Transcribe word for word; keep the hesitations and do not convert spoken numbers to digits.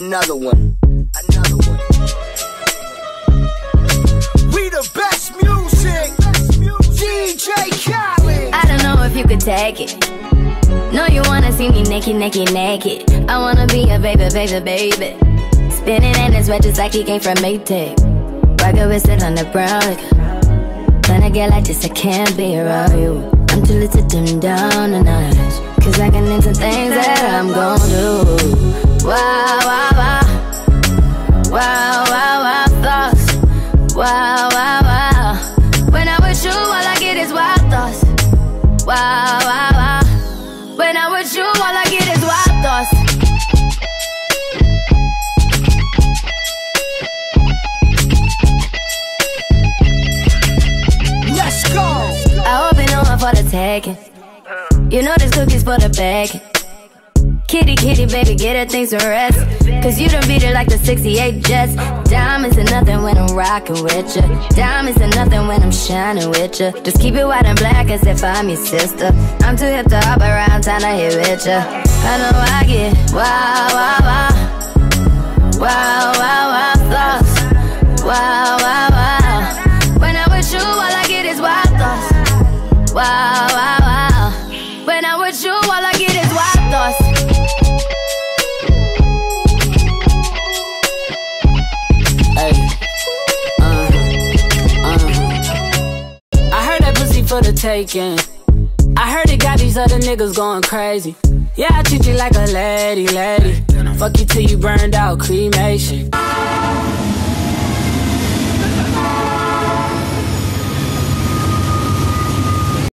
another one, another one. We the best music, D J Khaled. I don't know if you could take it. No, you wanna see me naked, naked, naked. I wanna be a baby, baby, baby. Spinning in his red just like he came from Maytag. Rocket with it on the brown. When I get like this, I can't be around you. I'm too little to dim down the night. Cause I can into things that I'm gon' do. Wow, wow, wow. Wow, wow, wow, thoughts. Wow, wow, wow. When I'm with you, all I get is wild thoughts. Wow, wow. When I'm with you, all I get is wild thoughts. Let's go. I hope you know I'm for the tagging. You know this cookie's for the bag. Kitty, kitty, baby, get her things to rest. Cause you done beat her like the sixty-eight Jets. Diamonds are nothing when I'm rockin' with ya. Diamonds are nothing when I'm shining with ya. Just keep it white and black as if I'm your sister. I'm too hip to hop around, time to hit with ya. I know I get wow, wow, wow. Wow, wow, wow, thoughts. Wow, wow, wow. When I'm with you, all I get is wild thoughts. Wow, wow, wow. When I'm with you, all I get is wild thoughts. For the taking. I heard it got these other niggas going crazy. Yeah, I treat you like a lady, lady. Fuck you till you burned out, cremation.